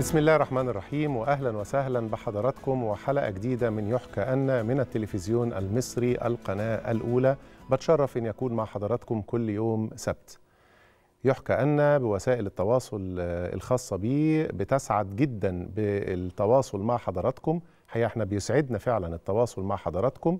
بسم الله الرحمن الرحيم، وأهلا وسهلا بحضراتكم وحلقة جديدة من يحكى أن من التلفزيون المصري القناة الأولى. بتشرف أن يكون مع حضراتكم كل يوم سبت. يحكى أن بوسائل التواصل الخاصة بيه بتسعد جدا بالتواصل مع حضراتكم. حقيقة احنا بيسعدنا فعلا التواصل مع حضراتكم،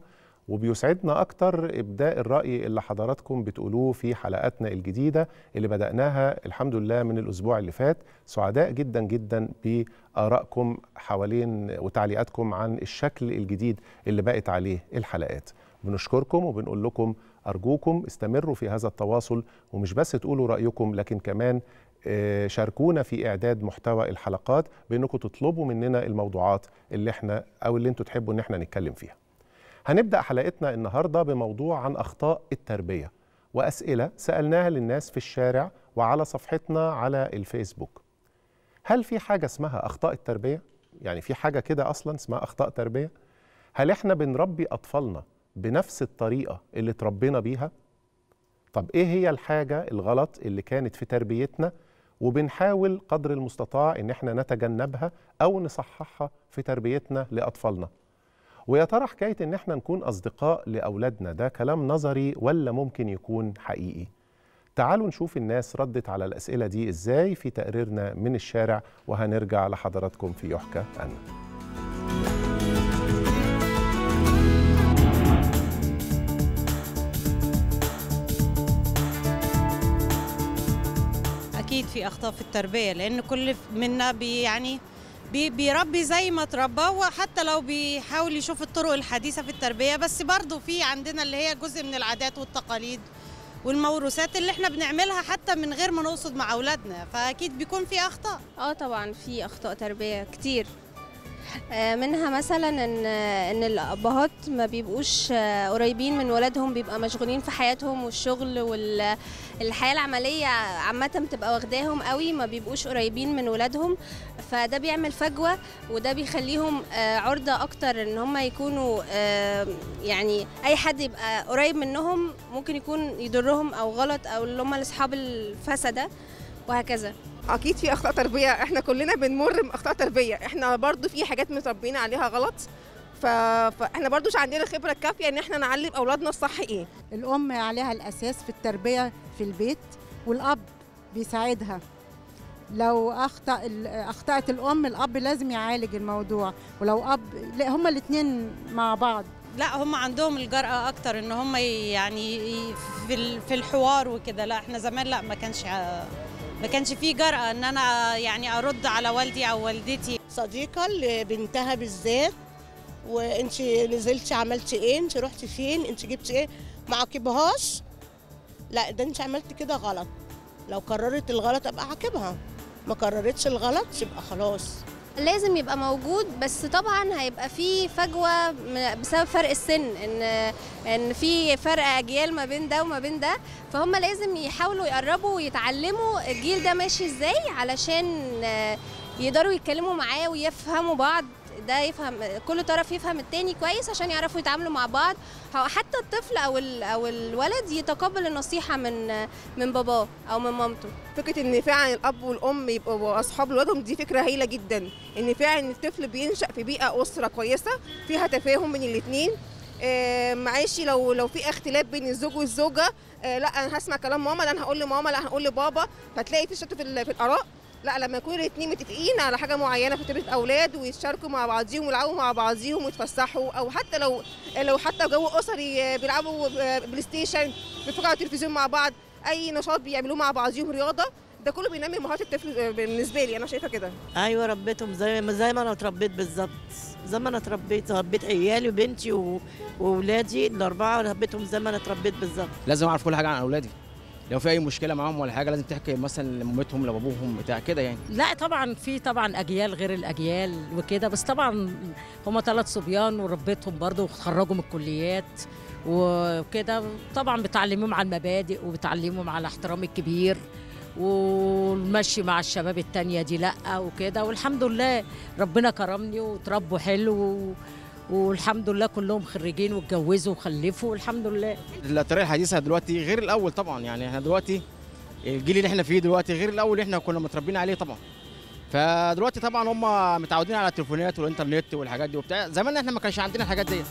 وبيسعدنا أكتر إبداء الرأي اللي حضراتكم بتقولوه في حلقاتنا الجديدة اللي بدأناها الحمد لله من الأسبوع اللي فات. سعداء جدا جدا بآرائكم حوالين وتعليقاتكم عن الشكل الجديد اللي بقت عليه الحلقات. بنشكركم وبنقول لكم أرجوكم استمروا في هذا التواصل، ومش بس تقولوا رأيكم لكن كمان شاركونا في إعداد محتوى الحلقات بأنكم تطلبوا مننا الموضوعات اللي احنا أو اللي انتوا تحبوا ان احنا نتكلم فيها. هنبدأ حلقتنا النهاردة بموضوع عن أخطاء التربية وأسئلة سألناها للناس في الشارع وعلى صفحتنا على الفيسبوك. هل في حاجة اسمها أخطاء التربية؟ يعني في حاجة كده أصلا اسمها أخطاء تربية؟ هل احنا بنربي أطفالنا بنفس الطريقة اللي تربينا بيها؟ طب إيه هي الحاجة الغلط اللي كانت في تربيتنا وبنحاول قدر المستطاع إن احنا نتجنبها أو نصححها في تربيتنا لأطفالنا؟ ويا ترى حكاية إن احنا نكون أصدقاء لأولادنا ده كلام نظري ولا ممكن يكون حقيقي؟ تعالوا نشوف الناس ردت على الأسئلة دي إزاي في تقريرنا من الشارع، وهنرجع لحضراتكم في يحكى أن. أكيد في أخطاء في التربية، لأن كل منا بيربي زي ما اتربى، وحتى لو بيحاول يشوف الطرق الحديثة في التربية بس برضه في عندنا اللي هي جزء من العادات والتقاليد والموروثات اللي احنا بنعملها حتى من غير ما نقصد مع أولادنا، فأكيد بيكون في أخطاء. طبعا في أخطاء تربية كتير، منها مثلا ان الأبهات ما بيبقوش قريبين من ولادهم، بيبقى مشغولين في حياتهم والشغل والحياة العملية عامة بتبقى واخداهم قوي، ما بيبقوش قريبين من ولادهم، فده بيعمل فجوة وده بيخليهم عرضة اكتر ان هم يكونوا يعني اي حد يبقى قريب منهم ممكن يكون يضرهم او غلط، او اللي هم اصحاب الفسدة وهكذا. اكيد في اخطاء تربيه، احنا كلنا بنمر باخطاء تربيه، احنا برضو في حاجات متربيين عليها غلط، فاحنا برضو مش عندنا الخبره الكافيه ان احنا نعلم اولادنا الصح. ايه الام عليها الاساس في التربيه في البيت، والاب بيساعدها. لو اخطات الام الاب لازم يعالج الموضوع، ولو اب لا، هما الاثنين مع بعض. لا هم عندهم الجرأة اكتر ان هم يعني في الحوار وكده. لا احنا زمان لا ما كانش في جرأة ان انا يعني ارد على والدي او والدتي. صديقه لبنتها بالذات، وانت نزلتي عملتي ايه، انت رحتي فين، انت جبتي ايه، ما عاقبهاش، لا ده انت عملتي كده غلط. لو قررت الغلط ابقى عاقبها، ما قررتش الغلط يبقى خلاص. لازم يبقى موجود، بس طبعا هيبقى في فجوه بسبب فرق السن، ان في فرق اجيال ما بين ده وما بين ده، فهم لازم يحاولوا يقربوا ويتعلموا الجيل ده ماشي ازاي علشان يقدروا يتكلموا معاه ويفهموا بعض، ده يفهم كل طرف يفهم التاني كويس عشان يعرفوا يتعاملوا مع بعض، حتى الطفل او الولد يتقبل النصيحه من باباه او من مامته. فكره ان فعلا الاب والام يبقوا اصحاب لولادهم دي فكره هايله جدا، ان فعلا الطفل بينشا في بيئه اسره كويسه فيها تفاهم بين الاثنين. معلش لو في اختلاف بين الزوج والزوجه، لا انا هسمع كلام ماما، لا انا هقول لماما، لا انا هقول لبابا، فتلاقي في شتت في الاراء. لا لما يكونوا الاثنين متفقين على حاجه معينه في تربيه اولاد، ويتشاركوا مع بعضيهم ويلعبوا مع بعضيهم ويتفسحوا، او حتى لو جو اسري بيلعبوا بلاي ستيشن، بيتفرجوا على التلفزيون مع بعض، اي نشاط بيعملوه مع بعضيهم، رياضه، ده كله بينمي مهارات الطفل. بالنسبه لي انا شايفه كده. ايوه ربيتهم زي ما انا اتربيت بالظبط، زي ما انا اتربيت، ربيت عيالي وبنتي واولادي الاربعه، ربيتهم زي ما انا اتربيت بالظبط. لازم اعرف كل حاجه عن اولادي، لو في اي مشكله معاهم ولا حاجه لازم تحكي مثلا لمامتهم لبابوهم بتاع كده يعني. لا طبعا في طبعا اجيال غير الاجيال وكده، بس طبعا هم 3 صبيان وربيتهم برضه وخرجوا من الكليات وكده، طبعا بتعلمهم على المبادئ وبتعلمهم على احترام الكبير والمشي مع الشباب التانية دي لا وكده، والحمد لله ربنا كرمني وتربوا حلو، والحمد لله كلهم خريجين واتجوزوا وخلفوا والحمد لله. الطريقه الحديثه دلوقتي غير الاول طبعا، يعني احنا دلوقتي الجيل اللي احنا فيه دلوقتي غير الاول اللي احنا كنا متربيين عليه طبعا. فدلوقتي طبعا هم متعودين على التليفونات والانترنت والحاجات دي وبتاع. زمان احنا ما كانش عندنا الحاجات ديت.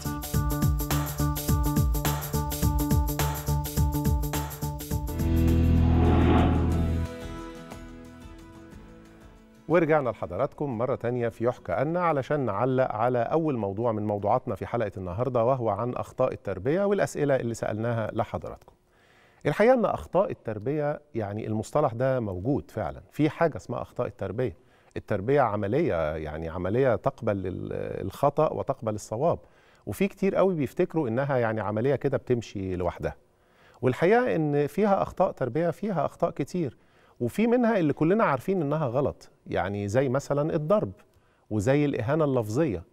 ورجعنا لحضراتكم مرة تانية في يحكى أن علشان نعلق على أول موضوع من موضوعاتنا في حلقة النهاردة، وهو عن أخطاء التربية والأسئلة اللي سألناها لحضراتكم. الحقيقة أن أخطاء التربية يعني المصطلح ده موجود فعلا، في حاجة اسمها أخطاء التربية. التربية عملية، يعني عملية تقبل الخطأ وتقبل الصواب، وفي كتير قوي بيفتكروا إنها يعني عملية كده بتمشي لوحدها، والحقيقة إن فيها أخطاء تربية، فيها أخطاء كتير، وفي منها اللي كلنا عارفين إنها غلط، يعني زي مثلا الضرب، وزي الإهانة اللفظية،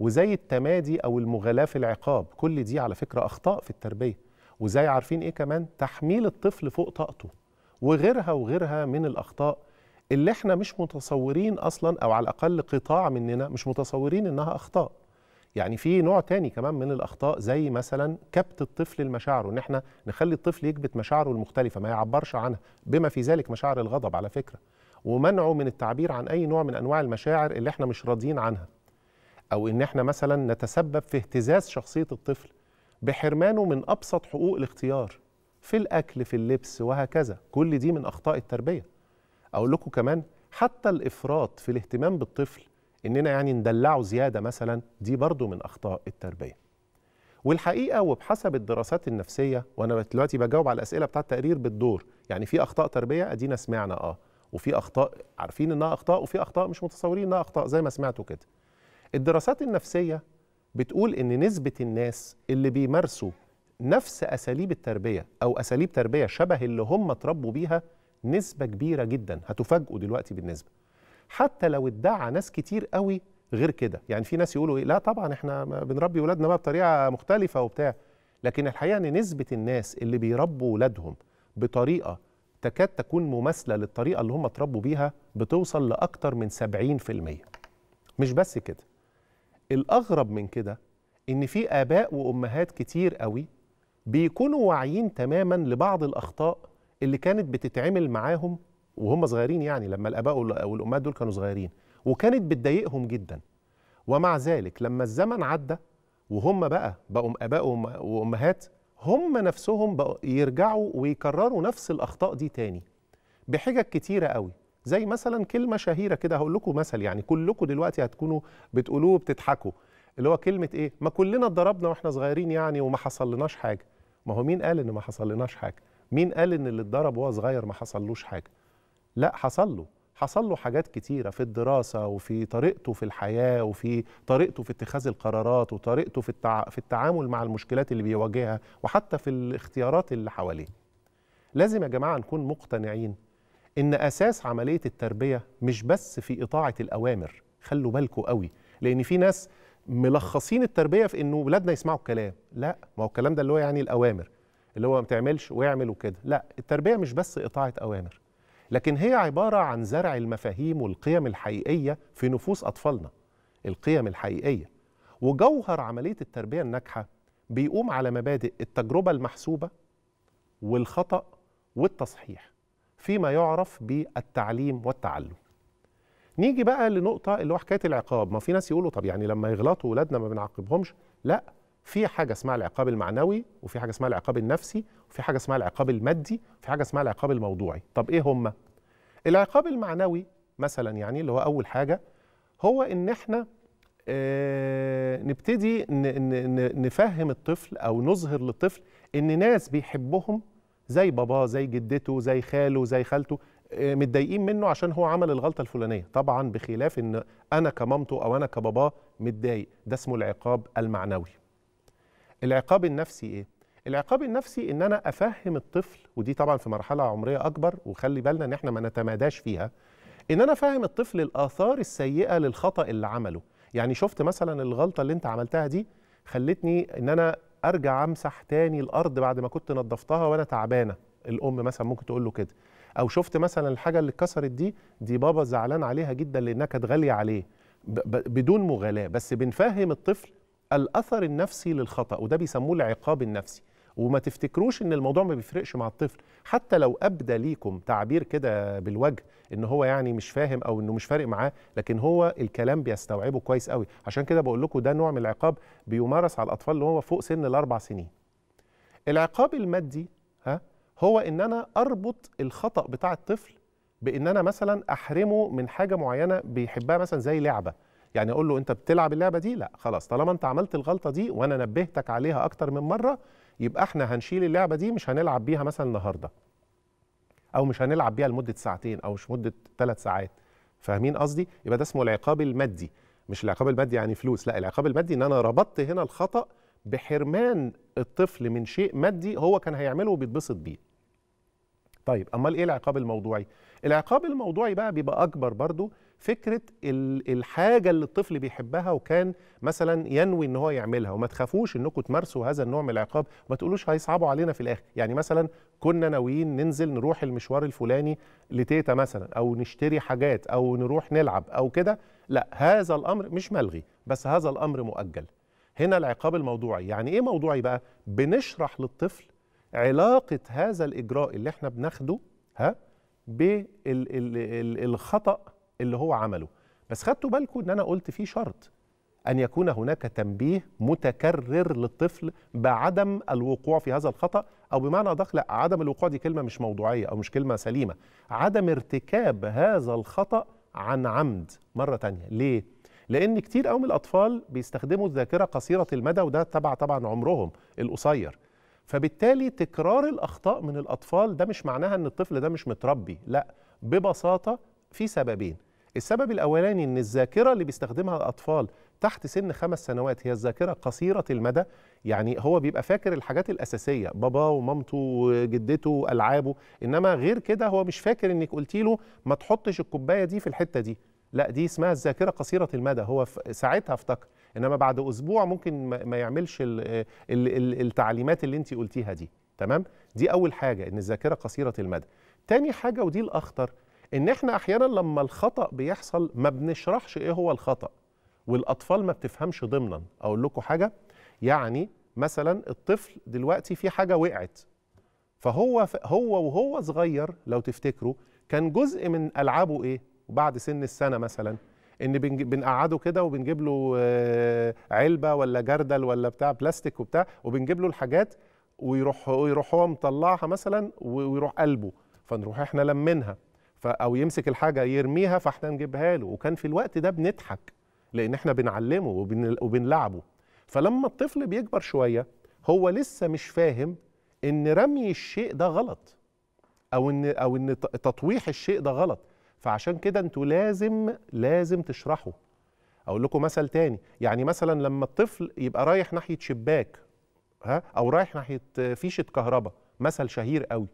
وزي التمادي أو المغالاة في العقاب. كل دي على فكرة أخطاء في التربية. وزي عارفين إيه كمان؟ تحميل الطفل فوق طاقته، وغيرها وغيرها من الأخطاء اللي إحنا مش متصورين أصلا، أو على الأقل قطاع مننا مش متصورين إنها أخطاء. يعني في نوع تاني كمان من الأخطاء، زي مثلا كبت الطفل لمشاعره، إن إحنا نخلي الطفل يكبت مشاعره المختلفة، ما يعبرش عنها، بما في ذلك مشاعر الغضب على فكرة، ومنعه من التعبير عن أي نوع من أنواع المشاعر اللي إحنا مش راضيين عنها، أو إن إحنا مثلا نتسبب في اهتزاز شخصية الطفل بحرمانه من أبسط حقوق الاختيار في الأكل، في اللبس، وهكذا. كل دي من أخطاء التربية. أقول لكم كمان حتى الإفراط في الاهتمام بالطفل، إننا يعني ندلعه زيادة مثلا، دي برضو من أخطاء التربية. والحقيقة وبحسب الدراسات النفسية، وأنا دلوقتي بجاوب على الأسئلة بتاعة التقرير بالدور، يعني في أخطاء تربية أدينا سمعنا وفي أخطاء عارفين إنها أخطاء، وفي أخطاء مش متصورين إنها أخطاء زي ما سمعتوا كده. الدراسات النفسية بتقول إن نسبة الناس اللي بيمارسوا نفس أساليب التربية أو أساليب تربية شبه اللي هم اتربوا بيها نسبة كبيرة جدا. هتفاجئوا دلوقتي بالنسبة، حتى لو ادعى ناس كتير قوي غير كده. يعني في ناس يقولوا إيه، لا طبعا إحنا بنربي ولادنا بقى بطريقة مختلفة وبتاع، لكن الحقيقة إن نسبة الناس اللي بيربوا ولادهم بطريقة تكاد تكون مماثلة للطريقة اللي هم اتربوا بيها بتوصل لأكتر من 70%. مش بس كده، الأغرب من كده إن في آباء وأمهات كتير قوي بيكونوا واعيين تماما لبعض الأخطاء اللي كانت بتتعمل معاهم وهم صغيرين، يعني لما الآباء والأمهات دول كانوا صغيرين، وكانت بتضايقهم جدا، ومع ذلك لما الزمن عدى وهم بقوا آباء وأمهات، هم نفسهم بقوا يرجعوا ويكرروا نفس الأخطاء دي تاني بحجج كتيرة قوي، زي مثلا كلمة شهيرة كده. هقول لكم مثل يعني كلكم دلوقتي هتكونوا بتقولوه وبتضحكوا، اللي هو كلمة إيه؟ ما كلنا اتضربنا وإحنا صغيرين يعني وما حصلناش حاجة. ما هو مين قال إن ما حصلناش حاجة؟ مين قال إن اللي اتضرب وهو صغير ما حصلوش حاجة؟ لا، حصل له حاجات كتيرة في الدراسة، وفي طريقته في الحياة، وفي طريقته في اتخاذ القرارات، وطريقته في التعامل مع المشكلات اللي بيواجهها، وحتى في الاختيارات اللي حواليه. لازم يا جماعة نكون مقتنعين إن أساس عملية التربية مش بس في إطاعة الأوامر. خلوا بالكوا قوي، لأن في ناس ملخصين التربية في إنه ولادنا يسمعوا الكلام. لا، ما هو الكلام ده اللي هو يعني الأوامر، اللي هو ما تعملش واعمل وكده. لا، التربية مش بس إطاعة أوامر، لكن هي عبارة عن زرع المفاهيم والقيم الحقيقية في نفوس أطفالنا، القيم الحقيقية. وجوهر عملية التربية الناجحة بيقوم على مبادئ التجربة المحسوبة والخطأ والتصحيح، فيما يعرف بالتعليم والتعلم. نيجي بقى لنقطة اللي هو حكاية العقاب. ما في ناس يقولوا طب يعني لما يغلطوا ولادنا ما بنعاقبهمش. لا، في حاجة اسمها العقاب المعنوي، وفي حاجة اسمها العقاب النفسي، وفي حاجة اسمها العقاب المادي، وفي حاجة اسمها العقاب الموضوعي. طب إيه هما؟ العقاب المعنوي مثلا يعني اللي هو أول حاجة هو إن إحنا نبتدي نفهم الطفل أو نظهر للطفل إن ناس بيحبهم زي باباه، زي جدته، زي خاله، زي خالته، متضايقين منه عشان هو عمل الغلطة الفلانية. طبعا بخلاف إن أنا كمامته أو أنا كباباه متضايق. ده اسمه العقاب المعنوي. العقاب النفسي إيه؟ العقاب النفسي إن أنا أفهم الطفل، ودي طبعا في مرحلة عمرية أكبر، وخلي بالنا إن إحنا ما نتماداش فيها، إن أنا أفهم الطفل الآثار السيئة للخطأ اللي عمله. يعني شفت مثلا الغلطة اللي أنت عملتها دي خلتني إن أنا أرجع أمسح تاني الأرض بعد ما كنت نظفتها وأنا تعبانة، الأم مثلا ممكن تقول له كده. أو شفت مثلا الحاجة اللي اتكسرت دي بابا زعلان عليها جدا لأنها كانت غالية عليه، بدون مغالاة، بس بنفهم الطفل الأثر النفسي للخطأ، وده بيسموه العقاب النفسي. وما تفتكروش ان الموضوع ما بيفرقش مع الطفل، حتى لو ابدى ليكم تعبير كده بالوجه ان هو يعني مش فاهم او انه مش فارق معاه، لكن هو الكلام بيستوعبه كويس قوي. عشان كده بقول لكم ده نوع من العقاب بيمارس على الاطفال اللي هو فوق سن ال4 سنين. العقاب المادي هو ان انا اربط الخطأ بتاع الطفل بان انا مثلا احرمه من حاجه معينه بيحبها، مثلا زي لعبه، يعني اقول له انت بتلعب اللعبه دي؟ لا خلاص، طالما انت عملت الغلطه دي وانا نبهتك عليها اكتر من مره يبقى احنا هنشيل اللعبه دي، مش هنلعب بيها مثلا النهارده، او مش هنلعب بيها لمده ساعتين او مش مده 3 ساعات. فاهمين قصدي؟ يبقى ده اسمه العقاب المادي. مش العقاب المادي يعني فلوس، لا، العقاب المادي ان انا ربطت هنا الخطأ بحرمان الطفل من شيء مادي هو كان هيعمله وبيتبسط بيه. طيب امال ايه العقاب الموضوعي؟ العقاب الموضوعي بقى بيبقى اكبر برضو، فكره الحاجه اللي الطفل بيحبها وكان مثلا ينوي ان هو يعملها، وما تخافوش انكم تمارسوا هذا النوع من العقاب، ما تقولوش هيصعبوا علينا في الاخر. يعني مثلا كنا ناويين ننزل نروح المشوار الفلاني لتيتا مثلا، او نشتري حاجات، او نروح نلعب، او كده، لا، هذا الامر مش ملغي، بس هذا الامر مؤجل. هنا العقاب الموضوعي. يعني ايه موضوعي بقى؟ بنشرح للطفل علاقه هذا الاجراء اللي احنا بناخده بالخطأ اللي هو عمله. بس خدتوا بالكم ان انا قلت فيه شرط ان يكون هناك تنبيه متكرر للطفل بعدم الوقوع في هذا الخطأ، او بمعنى ادق، لا، عدم الوقوع دي كلمه مش موضوعيه او مش كلمه سليمه، عدم ارتكاب هذا الخطأ عن عمد مره ثانيه. ليه؟ لان كتير قوي من الاطفال بيستخدموا الذاكره قصيره المدى، وده تبع طبعا عمرهم القصير، فبالتالي تكرار الاخطاء من الاطفال ده مش معناها ان الطفل ده مش متربي، لا، ببساطه في سببين. السبب الاولاني ان الذاكره اللي بيستخدمها الاطفال تحت سن 5 سنوات هي الذاكره قصيره المدى، يعني هو بيبقى فاكر الحاجات الاساسيه، بابا ومامته وجدته والعابه، انما غير كده هو مش فاكر انك قلتي له ما تحطش الكوبايه دي في الحته دي، لا، دي اسمها الذاكره قصيره المدى، هو ساعتها افتكر، انما بعد اسبوع ممكن ما يعملش التعليمات اللي انت قلتيها دي. تمام؟ دي اول حاجه، ان الذاكره قصيره المدى. تاني حاجه، ودي الاخطر، ان احنا احيانا لما الخطأ بيحصل ما بنشرحش ايه هو الخطأ، والاطفال ما بتفهمش ضمنا. اقول لكم حاجه، يعني مثلا الطفل دلوقتي في حاجه وقعت، فهو وهو صغير لو تفتكروا كان جزء من العابه ايه؟ وبعد سن 1 سنة مثلا ان بنقعده كده وبنجيب له علبه ولا جردل ولا بتاع بلاستيك وبتاع، وبنجيب له الحاجات ويروح هو مطلعها مثلا ويروح قلبه، فنروح احنا لمنها، او يمسك الحاجه يرميها فاحنا نجيبها له، وكان في الوقت ده بنضحك لان احنا بنعلمه وبنلعبه. فلما الطفل بيكبر شويه هو لسه مش فاهم ان رمي الشيء ده غلط، او ان تطويح الشيء ده غلط، فعشان كده انتوا لازم تشرحوا. اقول لكم مثل تاني، يعني مثلا لما الطفل يبقى رايح ناحيه شباك او رايح ناحيه فيشه كهرباء، مثل شهير قوي،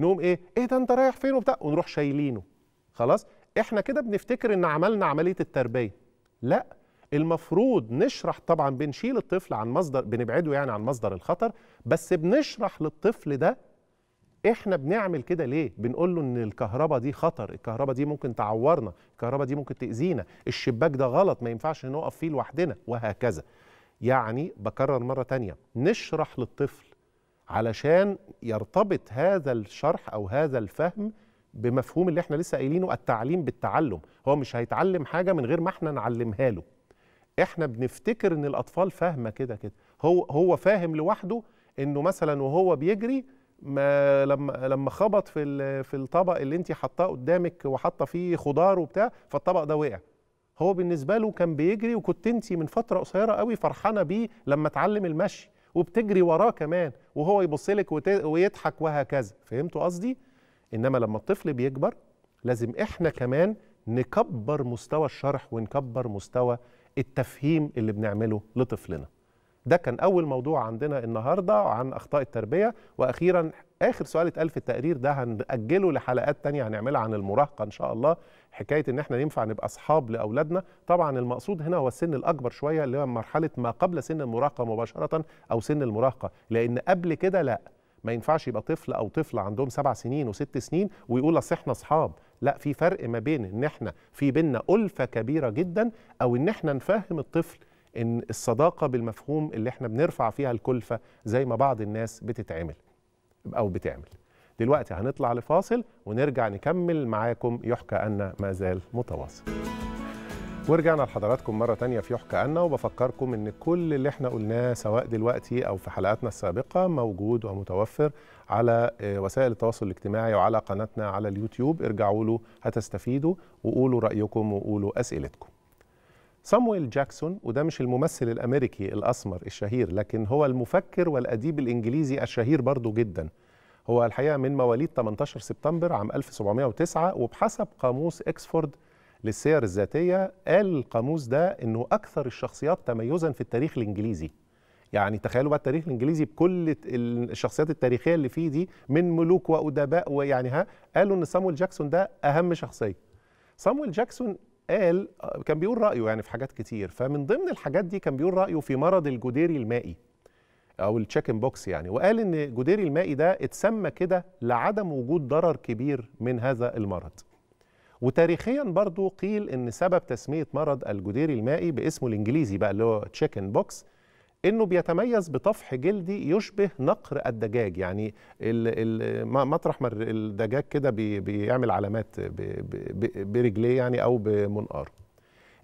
نقوم ايه ده انت رايح فين وبتاع، ونروح شايلينه. خلاص، احنا كده بنفتكر ان عملنا عمليه التربيه، لا، المفروض نشرح. طبعا بنشيل الطفل عن مصدر، بنبعده يعني عن مصدر الخطر، بس بنشرح للطفل ده احنا بنعمل كده ليه. بنقول له ان الكهرباء دي خطر، الكهرباء دي ممكن تعورنا، الكهرباء دي ممكن تاذينا، الشباك ده غلط ما ينفعش نقف فيه لوحدنا، وهكذا. يعني بكرر مره تانية، نشرح للطفل علشان يرتبط هذا الشرح او هذا الفهم بمفهوم اللي احنا لسه قايلينه، التعليم بالتعلم. هو مش هيتعلم حاجه من غير ما احنا نعلمها له. احنا بنفتكر ان الاطفال فاهمه كده، هو فاهم لوحده انه مثلا وهو بيجري ما لما خبط في الطبق اللي انت حطاه قدامك وحاطه فيه خضار وبتاع، فالطبق ده وقع. هو بالنسبه له كان بيجري، وكنت انت من فتره قصيره قوي فرحانه بيه لما اتعلم المشي، وبتجري وراه كمان، وهو يبص لك ويضحك، وهكذا. فهمتوا قصدي؟ انما لما الطفل بيكبر لازم احنا كمان نكبر مستوى الشرح ونكبر مستوى التفهيم اللي بنعمله لطفلنا. ده كان اول موضوع عندنا النهارده عن اخطاء التربيه. واخيرا اخر سؤال اتقال في التقرير، ده هنأجله لحلقات تانية هنعملها عن المراهقه ان شاء الله، حكايه ان احنا ينفع نبقى اصحاب لاولادنا. طبعا المقصود هنا هو السن الاكبر شويه، اللي هو مرحله ما قبل سن المراهقه مباشره، او سن المراهقه، لان قبل كده لا، ما ينفعش يبقى طفل او طفله عندهم 7 سنين و6 سنين ويقول اصل احنا اصحاب. لا، في فرق ما بين ان احنا في بينا ألفة كبيره جدا، او ان احنا نفهم الطفل إن الصداقة بالمفهوم اللي احنا بنرفع فيها الكلفة زي ما بعض الناس بتتعمل أو بتعمل. دلوقتي هنطلع لفاصل ونرجع نكمل معاكم يحكى أن ما زال متواصل. ورجعنا لحضراتكم مرة تانية في يحكى أن، وبفكركم إن كل اللي احنا قلناه سواء دلوقتي أو في حلقاتنا السابقة موجود ومتوفر على وسائل التواصل الاجتماعي وعلى قناتنا على اليوتيوب، ارجعوا له هتستفيدوا، وقولوا رأيكم وقولوا أسئلتكم. سامويل جاكسون، وده مش الممثل الأمريكي الأسمر الشهير لكن هو المفكر والأديب الإنجليزي الشهير برضو جدا، هو الحقيقة من مواليد 18 سبتمبر عام 1709، وبحسب قاموس إكسفورد للسير الذاتية قال القاموس ده أنه أكثر الشخصيات تميزاً في التاريخ الإنجليزي. يعني تخيلوا بقى التاريخ الإنجليزي بكل الشخصيات التاريخية اللي فيه دي من ملوك وأدباء، ويعني قالوا أن سامويل جاكسون ده أهم شخصية. سامويل جاكسون قال، كان بيقول رأيه يعني في حاجات كتير، فمن ضمن الحاجات دي كان بيقول رأيه في مرض الجديري المائي أو التشيكن بوكس يعني، وقال أن الجديري المائي ده اتسمى كده لعدم وجود ضرر كبير من هذا المرض. وتاريخيا برضو قيل ان سبب تسميه مرض الجديري المائي باسمه الانجليزي بقى اللي هو تشيكن بوكس انه بيتميز بطفح جلدي يشبه نقر الدجاج، يعني مطرح ما الدجاج كده بيعمل علامات برجليه يعني او بمنقاره.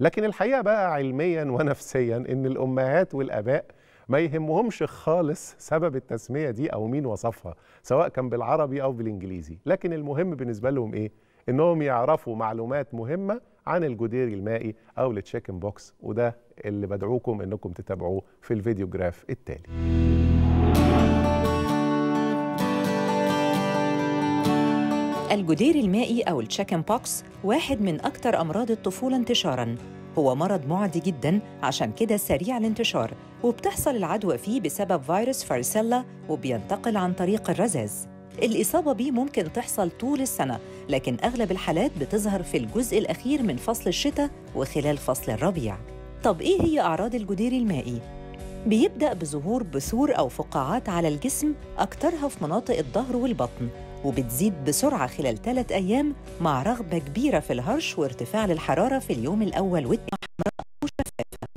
لكن الحقيقه بقى علميا ونفسيا ان الامهات والاباء ما يهمهمش خالص سبب التسميه دي او مين وصفها سواء كان بالعربي او بالانجليزي، لكن المهم بالنسبه لهم ايه؟ إنهم يعرفوا معلومات مهمة عن الجديري المائي أو التشيكن بوكس، وده اللي بدعوكم إنكم تتابعوه في الفيديو جراف التالي. الجديري المائي أو التشيكن بوكس واحد من أكثر أمراض الطفولة انتشاراً، هو مرض معدي جداً عشان كده سريع الانتشار، وبتحصل العدوى فيه بسبب فيروس فارسيلا وبينتقل عن طريق الرذاذ. الإصابة بيه ممكن تحصل طول السنة، لكن أغلب الحالات بتظهر في الجزء الأخير من فصل الشتاء وخلال فصل الربيع. طب إيه هي أعراض الجديري المائي؟ بيبدأ بظهور بثور أو فقاعات على الجسم أكترها في مناطق الظهر والبطن، وبتزيد بسرعة خلال 3 أيام مع رغبة كبيرة في الهرش وارتفاع للحرارة في اليوم الأول والثاني، حمراء أو شفافة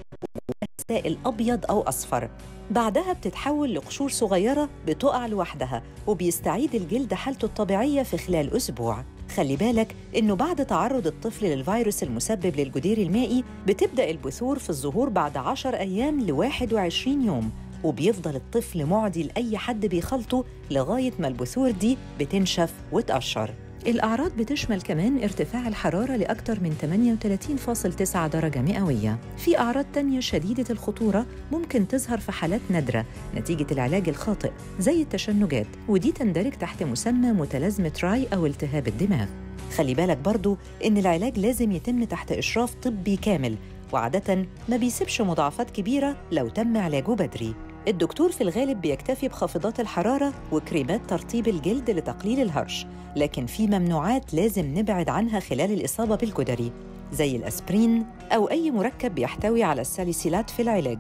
سائل أبيض أو أصفر. بعدها بتتحول لقشور صغيرة بتقع لوحدها، وبيستعيد الجلد حالته الطبيعية في خلال أسبوع. خلي بالك إنه بعد تعرض الطفل للفيروس المسبب للجديري المائي بتبدأ البثور في الظهور بعد 10 أيام ل 21 يوم، وبيفضل الطفل معدي لأي حد بيخلطه لغاية ما البثور دي بتنشف وتقشر. الأعراض بتشمل كمان ارتفاع الحرارة لأكثر من 38.9 درجة مئوية. في أعراض تانية شديدة الخطورة ممكن تظهر في حالات نادرة نتيجة العلاج الخاطئ زي التشنجات، ودي تندرج تحت مسمى متلازمة راي أو التهاب الدماغ. خلي بالك برضو إن العلاج لازم يتم تحت إشراف طبي كامل، وعادة ما بيسيبش مضاعفات كبيرة لو تم علاجه بدري. الدكتور في الغالب بيكتفي بخافضات الحرارة وكريمات ترطيب الجلد لتقليل الهرش، لكن في ممنوعات لازم نبعد عنها خلال الإصابة بالجدري زي الأسبرين أو أي مركب بيحتوي على الساليسيلات في العلاج.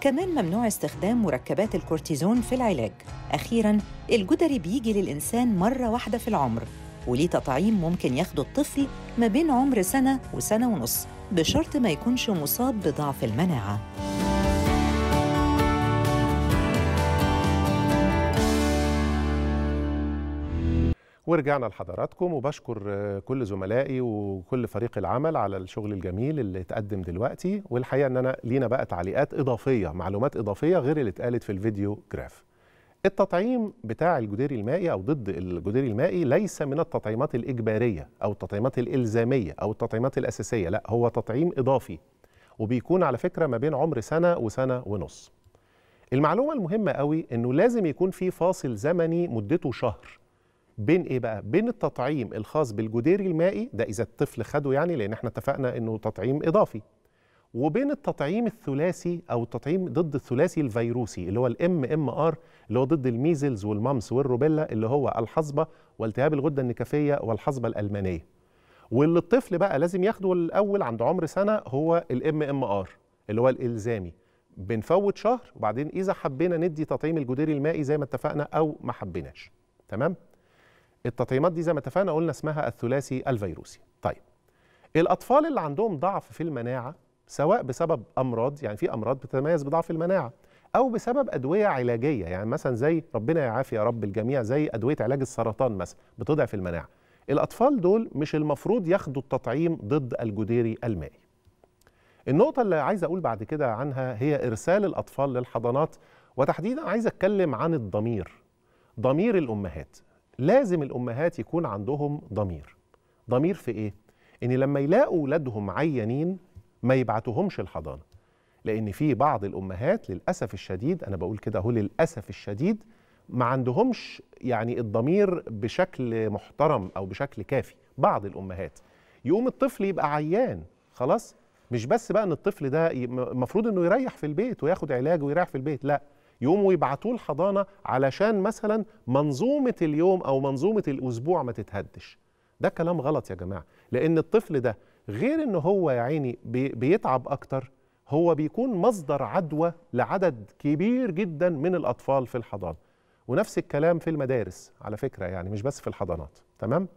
كمان ممنوع استخدام مركبات الكورتيزون في العلاج. أخيراً، الجدري بيجي للإنسان مرة واحدة في العمر، وليه تطعيم ممكن ياخده الطفل ما بين عمر 1 و 1.5 سنة بشرط ما يكونش مصاب بضعف المناعة. ورجعنا لحضراتكم، وبشكر كل زملائي وكل فريق العمل على الشغل الجميل اللي اتقدم دلوقتي. والحقيقه ان انا لينا بقى تعليقات اضافيه، معلومات اضافيه غير اللي اتقالت في الفيديو جراف. التطعيم بتاع الجديري المائي او ضد الجديري المائي ليس من التطعيمات الاجباريه او التطعيمات الالزاميه او التطعيمات الاساسيه، لا هو تطعيم اضافي، وبيكون على فكره ما بين عمر 1 و 1.5 سنة. المعلومه المهمه قوي انه لازم يكون في فاصل زمني مدته شهر بين ايه بقى؟ بين التطعيم الخاص بالجديري المائي ده اذا الطفل خده يعني، لان احنا اتفقنا انه تطعيم اضافي، وبين التطعيم الثلاثي او التطعيم ضد الثلاثي الفيروسي اللي هو الMMR اللي هو ضد الميزلز والمامس والروبيلا، اللي هو الحصبه والتهاب الغده النكفيه والحصبه الالمانيه. واللي الطفل بقى لازم ياخده الاول عند عمر 1 سنة هو الMMR اللي هو الالزامي. بنفوت شهر وبعدين اذا حبينا ندي تطعيم الجديري المائي زي ما اتفقنا او ما حبيناش. تمام؟ التطعيمات دي زي ما اتفقنا قلنا اسمها الثلاثي الفيروسي. طيب الأطفال اللي عندهم ضعف في المناعة سواء بسبب امراض، يعني في امراض بتتميز بضعف المناعه، او بسبب ادويه علاجيه، يعني مثلا زي ربنا يعافي يا رب الجميع، زي ادويه علاج السرطان مثلا بتضعف المناعه. الاطفال دول مش المفروض ياخدوا التطعيم ضد الجديري المائي. النقطه اللي عايز اقول بعد كده عنها هي ارسال الاطفال للحضانات، وتحديدا عايز اتكلم عن الضمير، ضمير الامهات. لازم الامهات يكون عندهم ضمير. ضمير في ايه؟ ان لما يلاقوا اولادهم عيانين ما يبعتوهمش الحضانه، لان في بعض الامهات للاسف الشديد، انا بقول كده اهو للاسف الشديد، ما عندهمش يعني الضمير بشكل محترم او بشكل كافي. بعض الامهات يقوم الطفل يبقى عيان، خلاص مش بس بقى ان الطفل ده المفروض انه يريح في البيت وياخد علاج ويريح في البيت، لا، يقوموا يبعتوه الحضانه علشان مثلا منظومه اليوم او منظومه الاسبوع ما تتهدش. ده كلام غلط يا جماعه، لان الطفل ده غير ان هو يا عيني بيتعب اكتر، هو بيكون مصدر عدوى لعدد كبير جدا من الاطفال في الحضانه. ونفس الكلام في المدارس على فكره، يعني مش بس في الحضانات، تمام؟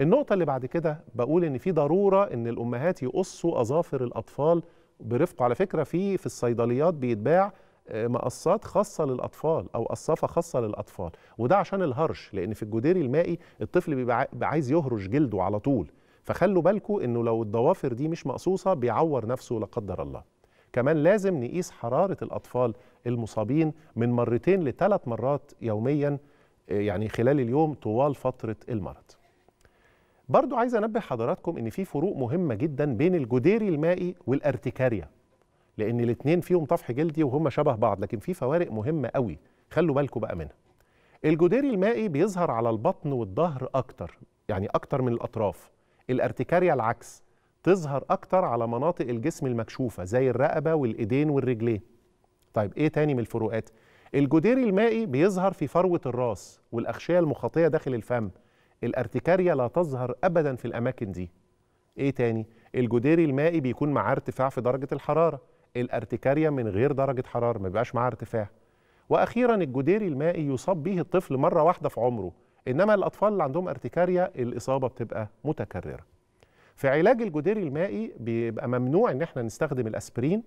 النقطه اللي بعد كده بقول ان في ضروره ان الامهات يقصوا اظافر الاطفال برفق. على فكره في الصيدليات بيتباع مقصات خاصه للاطفال او قصافه خاصه للاطفال، وده عشان الهرش، لان في الجديري المائي الطفل بيبقى عايز يهرش جلده على طول، فخلوا بالكم انه لو الضوافر دي مش مقصوصه بيعور نفسه لا قدر الله. كمان لازم نقيس حراره الاطفال المصابين من 2 ل 3 مرات يوميا، يعني خلال اليوم طوال فتره المرض. برضو عايز انبه حضراتكم ان في فروق مهمه جدا بين الجديري المائي والارتكاريا، لان الاثنين فيهم طفح جلدي وهم شبه بعض، لكن في فوارق مهمه قوي خلوا بالكم بقى منها. الجديري المائي بيظهر على البطن والظهر اكتر، يعني اكتر من الاطراف. الارتكاريا العكس، تظهر اكتر على مناطق الجسم المكشوفه زي الرقبه والايدين والرجلين. طيب ايه تاني من الفروقات؟ الجديري المائي بيظهر في فروه الراس والاغشيه المخاطيه داخل الفم، الارتكاريا لا تظهر ابدا في الاماكن دي. ايه تاني؟ الجديري المائي بيكون معاه ارتفاع في درجه الحراره، الارتكاريا من غير درجه حراره، ما بيبقاش معاه ارتفاع. واخيرا الجديري المائي يصاب به الطفل مره واحده في عمره، انما الاطفال اللي عندهم ارتكاريا الاصابه بتبقى متكرره. في علاج الجديري المائي بيبقى ممنوع ان احنا نستخدم الاسبرين،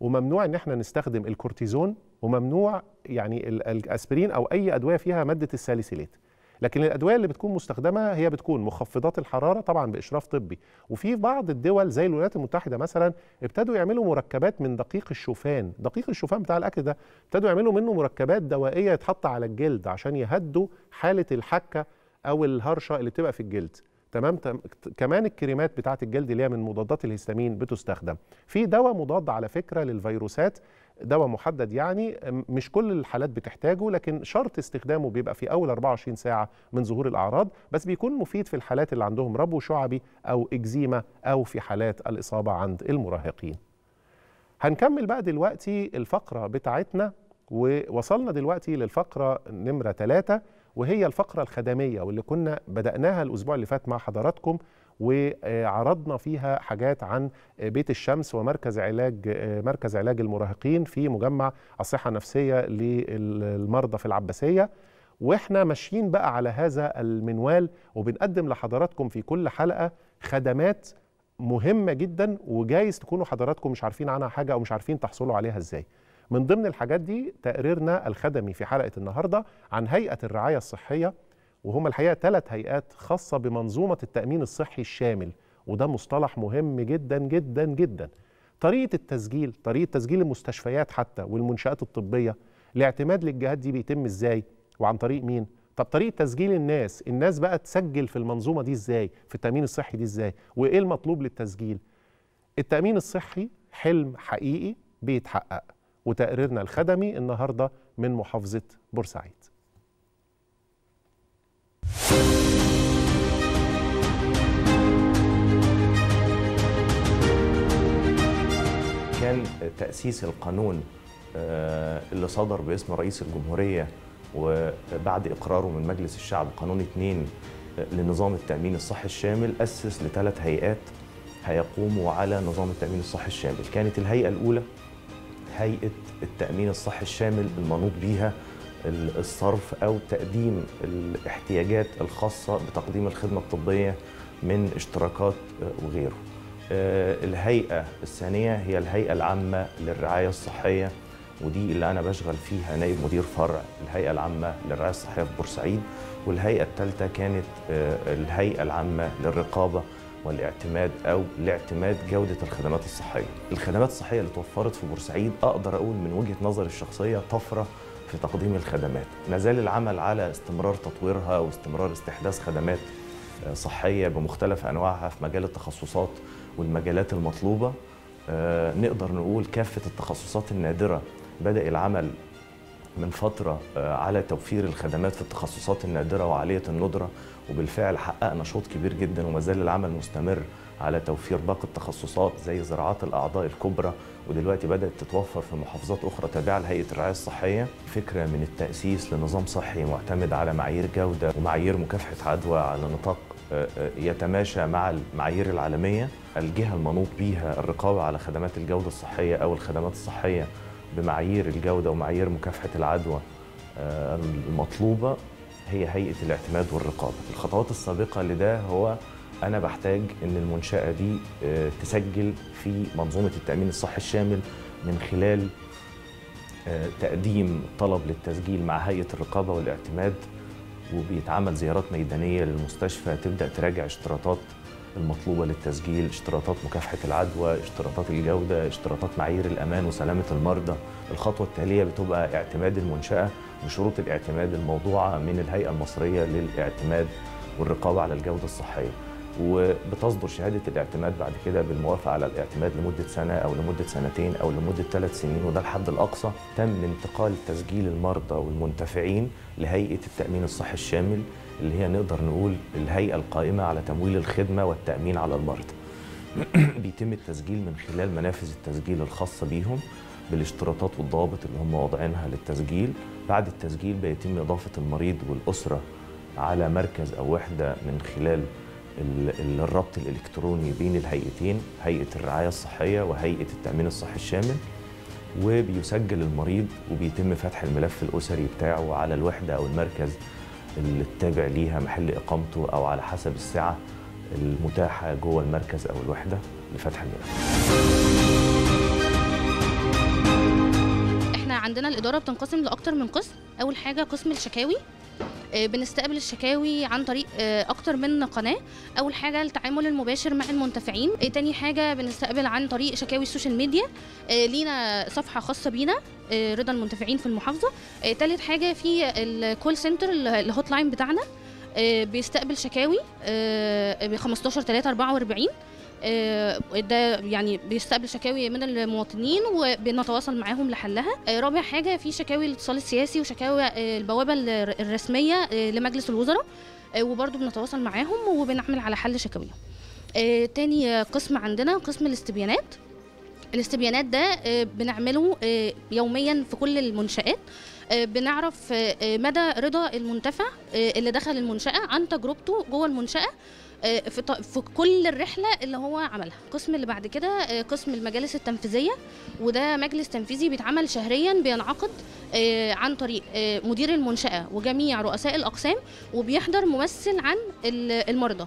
وممنوع ان احنا نستخدم الكورتيزون، وممنوع يعني الاسبرين او اي ادويه فيها ماده الساليسيليت. لكن الادويه اللي بتكون مستخدمه هي بتكون مخفضات الحراره طبعا باشراف طبي، وفي بعض الدول زي الولايات المتحده مثلا ابتدوا يعملوا مركبات من دقيق الشوفان، دقيق الشوفان بتاع الاكل ده ابتدوا يعملوا منه مركبات دوائيه يتحط على الجلد عشان يهدوا حاله الحكه او الهرشه اللي بتبقى في الجلد، تمام؟ كمان الكريمات بتاعه الجلد اللي هي من مضادات الهستامين بتستخدم. في دواء مضاد على فكره للفيروسات، دواء محدد، يعني مش كل الحالات بتحتاجه، لكن شرط استخدامه بيبقى في أول 24 ساعة من ظهور الأعراض، بس بيكون مفيد في الحالات اللي عندهم ربو شعبي أو إكزيما أو في حالات الإصابة عند المراهقين. هنكمل بقى دلوقتي الفقرة بتاعتنا، ووصلنا دلوقتي للفقرة نمرة 3، وهي الفقرة الخدمية، واللي كنا بدأناها الأسبوع اللي فات مع حضراتكم، وعرضنا فيها حاجات عن بيت الشمس ومركز مركز علاج المراهقين في مجمع الصحة النفسية للمرضى في العباسية. واحنا ماشيين بقى على هذا المنوال، وبنقدم لحضراتكم في كل حلقة خدمات مهمة جدا، وجايز تكونوا حضراتكم مش عارفين عنها حاجة او مش عارفين تحصلوا عليها ازاي. من ضمن الحاجات دي تقريرنا الخدمي في حلقة النهاردة عن هيئة الرعاية الصحية، وهم الحقيقة 3 هيئات خاصة بمنظومة التأمين الصحي الشامل، وده مصطلح مهم جدا جدا جدا. طريقة التسجيل، طريقة تسجيل المستشفيات حتى والمنشآت الطبية، الاعتماد للجهات دي بيتم ازاي وعن طريق مين؟ طب طريقة تسجيل الناس بقى تسجل في المنظومة دي ازاي، في التأمين الصحي دي ازاي، وايه المطلوب للتسجيل؟ التأمين الصحي حلم حقيقي بيتحقق، وتقريرنا الخدمي النهاردة من محافظة بورسعيد. كان تأسيس القانون اللي صدر باسم رئيس الجمهورية وبعد إقراره من مجلس الشعب قانون 2 لنظام التأمين الصحي الشامل، أسس ل3 هيئات هيقوموا على نظام التأمين الصحي الشامل. كانت الهيئة الأولى هيئة التأمين الصحي الشامل، المنوط بيها الصرف أو تقديم الاحتياجات الخاصة بتقديم الخدمة الطبية من اشتراكات وغيره. الهيئة الثانية هي الهيئة العامة للرعاية الصحية، ودي اللي أنا بشغل فيها نائب مدير فرع الهيئة العامة للرعاية الصحية في بورسعيد. والهيئة الثالثة كانت الهيئة العامة للرقابة والاعتماد أو لاعتماد جودة الخدمات الصحية. الخدمات الصحية اللي توفرت في بورسعيد أقدر أقول من وجهة نظري الشخصية طفرة في تقديم الخدمات. مازال العمل على استمرار تطويرها واستمرار استحداث خدمات صحية بمختلف أنواعها في مجال التخصصات والمجالات المطلوبة. نقدر نقول كافة التخصصات النادرة بدأ العمل من فترة على توفير الخدمات في التخصصات النادرة وعالية الندرة، وبالفعل حقق نشاط كبير جدا، ومازال العمل مستمر على توفير باقي التخصصات زي زراعات الأعضاء الكبرى، ودلوقتي بدأت تتوفر في محافظات أخرى تابعة لهيئة الرعاية الصحية. فكرة من التأسيس لنظام صحي معتمد على معايير جودة ومعايير مكافحة عدوى على نطاق يتماشى مع المعايير العالمية. الجهة المنوط بيها الرقابة على خدمات الجودة الصحية أو الخدمات الصحية بمعايير الجودة ومعايير مكافحة العدوى المطلوبة هي هيئة الاعتماد والرقابة. الخطوات السابقة لده هو أنا بحتاج إن المنشأة دي تسجل في منظومة التأمين الصحي الشامل من خلال تقديم طلب للتسجيل مع هيئة الرقابة والاعتماد، وبيتعمل زيارات ميدانية للمستشفى تبدأ تراجع اشتراطات المطلوبة للتسجيل، اشتراطات مكافحة العدوى، اشتراطات الجودة، اشتراطات معايير الأمان وسلامة المرضى. الخطوة التالية بتبقى اعتماد المنشأة بشروط الاعتماد الموضوعة من الهيئة المصرية للاعتماد والرقابة على الجودة الصحية، وبتصدر شهادة الاعتماد بعد كده بالموافقة على الاعتماد لمدة سنة أو لمدة سنتين أو لمدة 3 سنين، وده الحد الأقصى. تم انتقال تسجيل المرضى والمنتفعين لهيئة التأمين الصحي الشامل اللي هي نقدر نقول الهيئة القائمة على تمويل الخدمة والتأمين على المرضى. بيتم التسجيل من خلال منافذ التسجيل الخاصة بيهم بالاشتراطات والضوابط اللي هم واضعينها للتسجيل. بعد التسجيل بيتم إضافة المريض والأسرة على مركز أو وحدة من خلال الربط الإلكتروني بين الهيئتين، هيئة الرعاية الصحية وهيئة التأمين الصحي الشامل، وبيسجل المريض وبيتم فتح الملف الأسري بتاعه على الوحدة أو المركز اللي التابع ليها محل إقامته أو على حسب الساعة المتاحة جوه المركز أو الوحدة لفتح الملف. احنا عندنا الإدارة بتنقسم لأكتر من قسم. أول حاجة قسم الشكاوي، بنستقبل الشكاوي عن طريق أكتر من قناة. أول حاجة التعامل المباشر مع المنتفعين، تاني حاجة بنستقبل عن طريق شكاوي السوشيال ميديا، لينا صفحة خاصة بينا رضا المنتفعين في المحافظة. تالت حاجة في الكول سنتر الهوت لاين بتاعنا، بيستقبل شكاوي ب 15/3/44، ده يعني بيستقبل شكاوي من المواطنين وبنتواصل معاهم لحلها. رابع حاجة في شكاوي الاتصال السياسي وشكاوي البوابة الرسمية لمجلس الوزراء، وبرضو بنتواصل معاهم وبنعمل على حل شكاويهم. تاني قسم عندنا قسم الاستبيانات. الاستبيانات ده بنعمله يوميا في كل المنشآت، بنعرف مدى رضا المنتفع اللي دخل المنشأة عن تجربته جوه المنشأة في كل الرحلة اللي هو عملها. القسم اللي بعد كده قسم المجالس التنفيذية، وده مجلس تنفيذي بيتعمل شهريا، بينعقد عن طريق مدير المنشأة وجميع رؤساء الأقسام، وبيحضر ممثل عن المرضى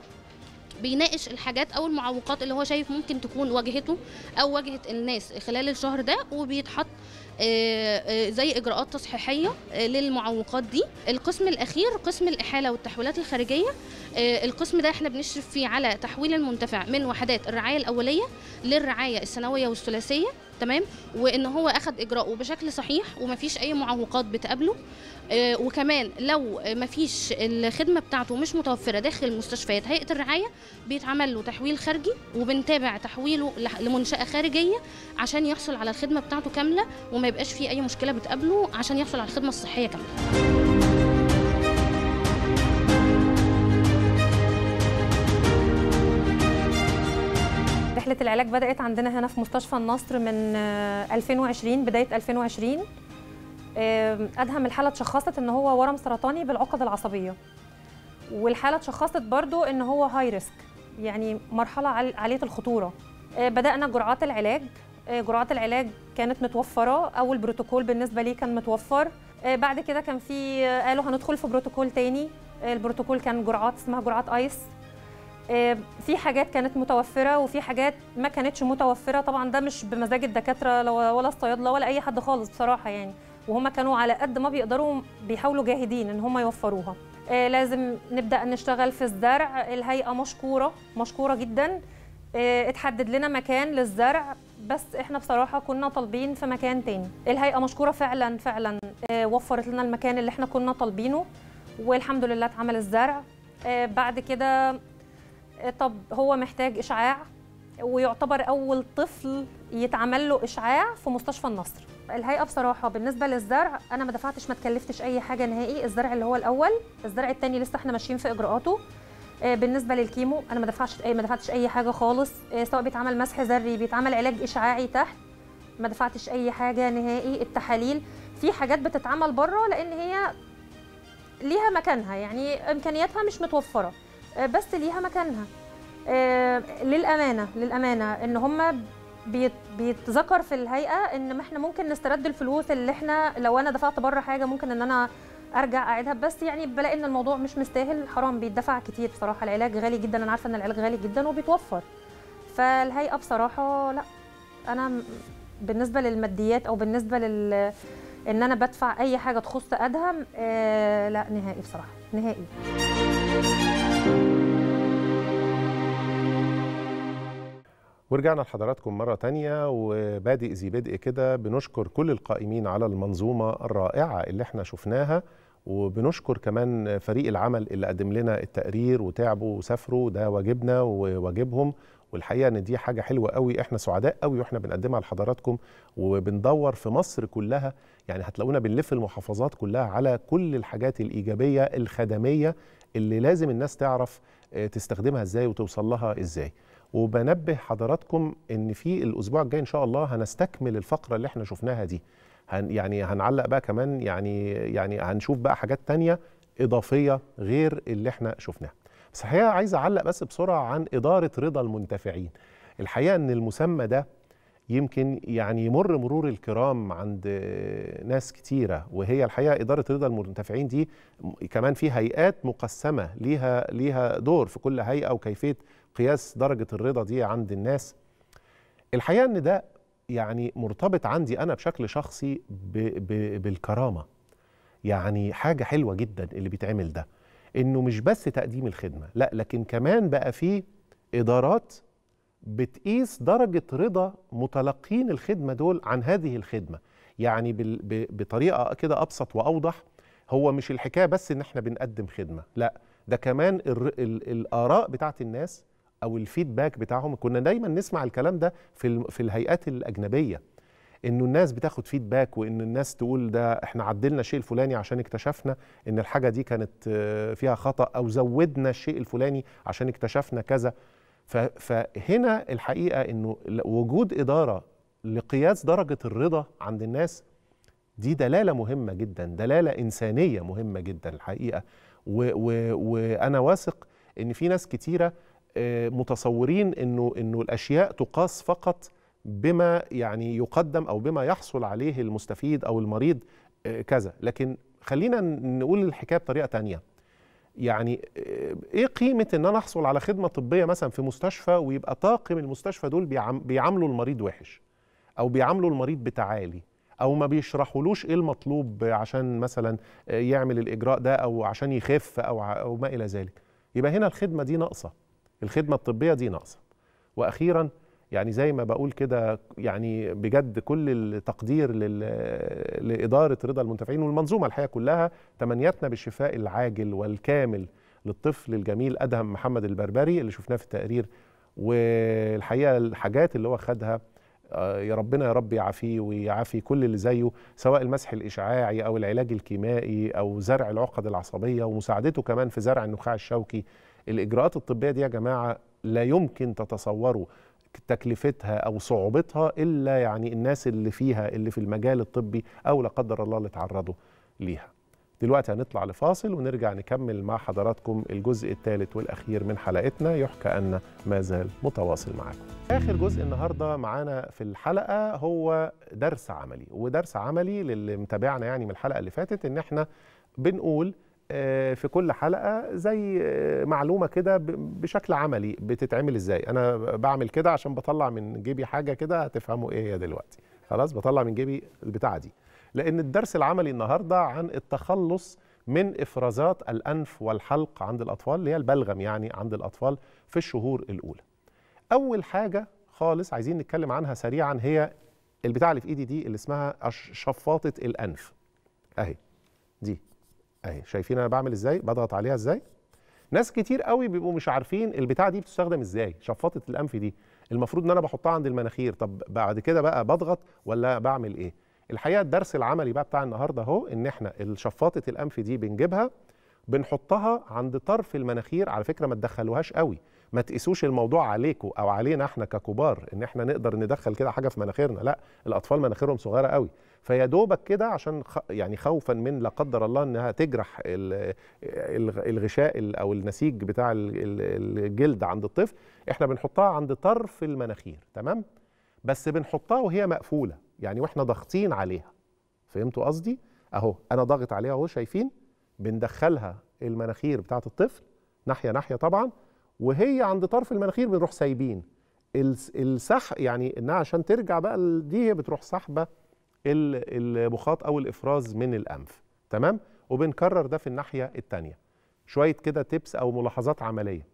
بيناقش الحاجات أو المعوقات اللي هو شايف ممكن تكون واجهته أو واجهت الناس خلال الشهر ده، وبيتحط زي إجراءات تصحيحية للمعوقات دي. القسم الأخير قسم الإحالة والتحويلات الخارجية. القسم ده احنا بنشرف فيه على تحويل المنتفع من وحدات الرعاية الأولية للرعاية السنوية والثلاثية، تمام، وإن هو أخد إجراءه بشكل صحيح ومفيش أي معوقات بتقابله. وكمان لو مفيش الخدمة بتاعته مش متوفرة داخل مستشفيات هيئة الرعاية بيتعمل له تحويل خارجي، وبنتابع تحويله لمنشأة خارجية عشان يحصل على الخدمة بتاعته كاملة وما يبقاش فيه أي مشكلة بتقابله عشان يحصل على الخدمة الصحية كاملة. رحلة العلاج بدأت عندنا هنا في مستشفى النصر من 2020، بداية 2020 أدهم الحالة اتشخصت إن هو ورم سرطاني بالعقد العصبية، والحالة اتشخصت برضو إن هو هاي ريسك، يعني مرحلة عالية الخطورة. بدأنا جرعات العلاج، جرعات العلاج كانت متوفرة، أول بروتوكول بالنسبة لي كان متوفر. بعد كده كان في قالوا هندخل في بروتوكول تاني، البروتوكول كان جرعات اسمها جرعات آيس، في حاجات كانت متوفره وفي حاجات ما كانتش متوفره. طبعا ده مش بمزاج الدكاتره ولا الصيادله ولا اي حد خالص بصراحه يعني، وهم كانوا على قد ما بيقدروا بيحاولوا جاهدين ان هم يوفروها. لازم نبدا نشتغل في الزرع. الهيئه مشكوره جدا، اتحدد لنا مكان للزرع، بس احنا بصراحه كنا طالبين في مكان تاني. الهيئه مشكوره فعلا وفرت لنا المكان اللي احنا كنا طالبينه، والحمد لله اتعمل الزرع. بعد كده طب هو محتاج إشعاع، ويعتبر أول طفل يتعمل له إشعاع في مستشفى النصر. الهيئة بصراحة بالنسبة للزرع أنا ما دفعتش ما تكلفتش أي حاجة نهائي. الزرع اللي هو الأول، الزرع الثاني لسه احنا ماشيين في إجراءاته. بالنسبة للكيمو أنا ما دفعتش أي حاجة خالص، سواء بيتعمل مسح ذري بيتعمل علاج إشعاعي تحت، ما دفعتش أي حاجة نهائي. التحاليل في حاجات بتتعمل بره لأن هي ليها مكانها، يعني إمكانياتها مش متوفرة بس ليها مكانها. للأمانة إن هم بيتذكر في الهيئة إن ما إحنا ممكن نسترد الفلوس اللي إحنا لو أنا دفعت بره حاجة ممكن إن أنا أرجع أعيدها، بس يعني بلاقي إن الموضوع مش مستاهل، حرام بيتدفع كتير بصراحة. العلاج غالي جدا، أنا عارفة إن العلاج غالي جدا وبيتوفر. فالهيئة بصراحة لا، أنا بالنسبة للماديات أو بالنسبة إن أنا بدفع أي حاجة تخص أدهم لا نهائي بصراحة، نهائي. ورجعنا لحضراتكم مرة تانية، وبادئ ذي بدء كده بنشكر كل القائمين على المنظومة الرائعة اللي احنا شفناها، وبنشكر كمان فريق العمل اللي قدم لنا التقرير وتعبوا وسافروا، ده واجبنا وواجبهم. والحقيقة ان دي حاجة حلوة قوي، احنا سعداء قوي واحنا بنقدمها لحضراتكم، وبندور في مصر كلها، يعني هتلاقونا بنلف المحافظات كلها على كل الحاجات الإيجابية الخدمية اللي لازم الناس تعرف تستخدمها ازاي وتوصل لها ازاي. وبنبه حضراتكم ان في الاسبوع الجاي ان شاء الله هنستكمل الفقره اللي احنا شفناها دي، يعني هنعلق بقى كمان، يعني هنشوف بقى حاجات تانية اضافيه غير اللي احنا شفناها. بس الحقيقه عايز اعلق بس بسرعه عن اداره رضا المنتفعين. الحقيقه ان المسمى ده يمكن يعني يمر مرور الكرام عند ناس كتيرة، وهي الحقيقة إدارة رضا المنتفعين دي كمان في هيئات مقسمة ليها دور في كل هيئة وكيفية قياس درجة الرضا دي عند الناس. الحقيقة إن ده يعني مرتبط عندي أنا بشكل شخصي بالكرامة، يعني حاجة حلوة جدا اللي بيتعمل ده، إنه مش بس تقديم الخدمة، لا، لكن كمان بقى في إدارات بتقيس درجة رضا متلقين الخدمة دول عن هذه الخدمة. يعني بطريقة كده أبسط وأوضح، هو مش الحكاية بس إن احنا بنقدم خدمة، لا، ده كمان الآراء بتاعة الناس أو الفيدباك بتاعهم. كنا دايما نسمع الكلام ده في الهيئات الأجنبية، إنه الناس بتاخد فيدباك، وإن الناس تقول ده احنا عدلنا الشيء الفلاني عشان اكتشفنا إن الحاجة دي كانت فيها خطأ، أو زودنا الشيء الفلاني عشان اكتشفنا كذا. فهنا الحقيقة إنه وجود إدارة لقياس درجة الرضا عند الناس دي دلالة مهمة جدا، دلالة إنسانية مهمة جدا الحقيقة. وأنا واثق إن في ناس كتيرة متصورين إنه الأشياء تقاس فقط بما يعني يقدم أو بما يحصل عليه المستفيد أو المريض كذا، لكن خلينا نقول الحكاية بطريقة تانية. يعني ايه قيمة ان انا احصل على خدمة طبية مثلا في مستشفى ويبقى طاقم المستشفى دول بيعاملوا المريض وحش، او بيعاملوا المريض بتعالي، او ما بيشرحولوش ايه المطلوب عشان مثلا يعمل الاجراء ده، او عشان يخف، او ما الى ذلك. يبقى هنا الخدمة دي ناقصة، الخدمة الطبية دي ناقصة. واخيرا يعني زي ما بقول كده، يعني بجد كل التقدير لإدارة رضا المنتفعين والمنظومة الحقيقة كلها. تمنياتنا بالشفاء العاجل والكامل للطفل الجميل أدهم محمد البربري اللي شفناه في التقرير، والحقيقة الحاجات اللي هو خدها يا ربنا يا رب يعافيه ويعافي كل اللي زيه، سواء المسح الإشعاعي أو العلاج الكيمائي أو زرع العقد العصبية، ومساعدته كمان في زرع النخاع الشوكي. الإجراءات الطبية دي يا جماعة لا يمكن تتصوروا تكلفتها أو صعوبتها إلا يعني الناس اللي في المجال الطبي، أو لا قدر الله اللي اتعرضوا ليها. دلوقتي هنطلع لفاصل ونرجع نكمل مع حضراتكم الجزء الثالث والأخير من حلقتنا يحكى أن، ما زال متواصل معاكم. آخر جزء النهاردة معانا في الحلقة هو درس عملي، ودرس عملي للي متابعنا يعني من الحلقة اللي فاتت، إن احنا بنقول في كل حلقة زي معلومة كده بشكل عملي بتتعمل ازاي. انا بعمل كده عشان بطلع من جيبي حاجة كده هتفهموا ايه هي دلوقتي. خلاص بطلع من جيبي البتاعة دي، لأن الدرس العملي النهاردة عن التخلص من إفرازات الأنف والحلق عند الأطفال، اللي هي البلغم يعني عند الأطفال في الشهور الأولى. أول حاجة خالص عايزين نتكلم عنها سريعا هي البتاعة اللي في إيدي دي اللي اسمها شفاطة الأنف. أهي دي، أهي شايفين أنا بعمل إزاي؟ بضغط عليها إزاي؟ ناس كتير قوي بيبقوا مش عارفين البتاعة دي بتستخدم إزاي؟ شفاطة الأنف دي المفروض إن أنا بحطها عند المناخير، طب بعد كده بقى بضغط ولا بعمل إيه؟ الحقيقه الدرس العملي بقى بتاع النهارده اهو، ان احنا شفاطه الانف دي بنجيبها بنحطها عند طرف المناخير. على فكره ما تدخلوهاش قوي، ما تقيسوش الموضوع عليكم او علينا احنا ككبار ان احنا نقدر ندخل كده حاجه في مناخيرنا، لا الاطفال مناخيرهم صغيره قوي، فيا دوبك كده عشان يعني خوفا من لا قدر الله انها تجرح الغشاء او النسيج بتاع الجلد عند الطفل، احنا بنحطها عند طرف المناخير، تمام؟ بس بنحطها وهي مقفوله، يعني واحنا ضاغطين عليها. فهمتوا قصدي؟ اهو انا ضاغط عليها اهو، شايفين؟ بندخلها المناخير بتاعه الطفل ناحيه ناحيه طبعا، وهي عند طرف المناخير بنروح سايبين السحب، يعني انها عشان ترجع بقى دي بتروح سحبه البخاط او الافراز من الانف، تمام؟ وبنكرر ده في الناحيه الثانيه. شويه كده تيبس او ملاحظات عمليه.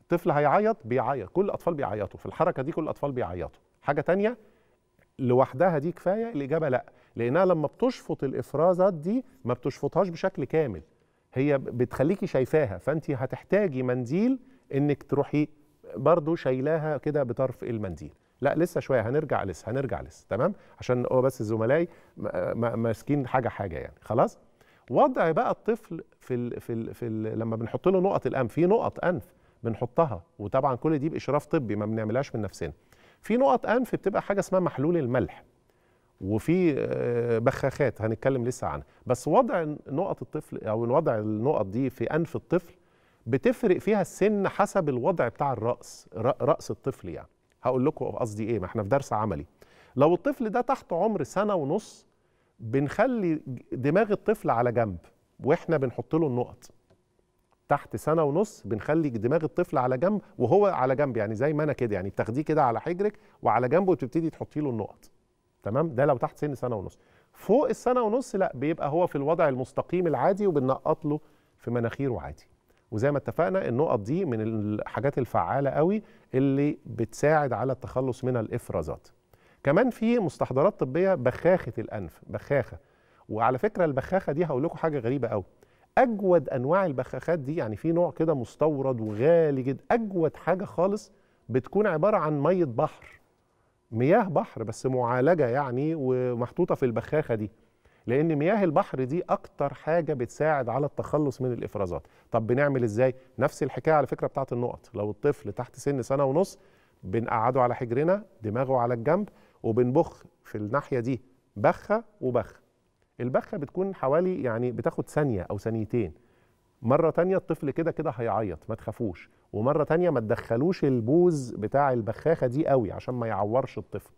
الطفل هيعيط، بيعيط، كل الاطفال بيعيطوا في الحركه دي، كل الاطفال بيعيطوا. حاجه ثانيه لوحدها دي كفايه؟ الاجابه لا، لانها لما بتشفط الافرازات دي ما بتشفطهاش بشكل كامل، هي بتخليكي شايفاها، فانت هتحتاجي منديل انك تروحي برضو شايلاها كده بطرف المنديل. لا لسه شويه، هنرجع لسه، تمام؟ عشان هو بس زملائي ماسكين حاجه حاجه يعني. خلاص وضع بقى الطفل لما بنحط له نقط الانف، في نقط انف بنحطها، وطبعا كل دي باشراف طبي ما بنعملهاش من نفسنا. في نقط أنف بتبقى حاجة اسمها محلول الملح، وفي بخاخات هنتكلم لسه عنها، بس وضع نقط الطفل أو وضع النقط دي في أنف الطفل بتفرق فيها السن حسب الوضع بتاع الرأس، رأس الطفل يعني. هقول لكم قصدي إيه، ما إحنا في درس عملي. لو الطفل ده تحت عمر 1.5 سنة بنخلي دماغ الطفل على جنب وإحنا بنحط له النقط. تحت 1.5 سنة بنخلي دماغ الطفل على جنب، وهو على جنب يعني زي ما انا كده، يعني بتاخديه كده على حجرك وعلى جنبه وتبتدي تحطي له النقط، تمام؟ ده لو تحت سن 1.5 سنة. فوق 1.5 سنة لا، بيبقى هو في الوضع المستقيم العادي وبننقط له في مناخيره عادي. وزي ما اتفقنا النقط دي من الحاجات الفعاله قوي اللي بتساعد على التخلص من الافرازات. كمان في مستحضرات طبيه، بخاخه الانف، بخاخه. وعلى فكره البخاخه دي هقول لكم حاجه غريبه قوي، أجود أنواع البخاخات دي، يعني في نوع كده مستورد وغالي جدا، أجود حاجة خالص بتكون عبارة عن مية بحر، مياه بحر بس معالجة يعني ومحطوطة في البخاخة دي، لأن مياه البحر دي أكتر حاجة بتساعد على التخلص من الإفرازات. طب بنعمل إزاي؟ نفس الحكاية على فكرة بتاعت النقط. لو الطفل تحت سن 1.5 سنة بنقعده على حجرنا، دماغه على الجنب، وبنبخ في الناحية دي بخة وبخة. البخة بتكون حوالي يعني بتاخد 1 أو 2 ثواني. مرة تانية الطفل كده كده هيعيط ما تخافوش، ومرة تانية ما تدخلوش البوز بتاع البخاخة دي قوي عشان ما يعورش الطفل،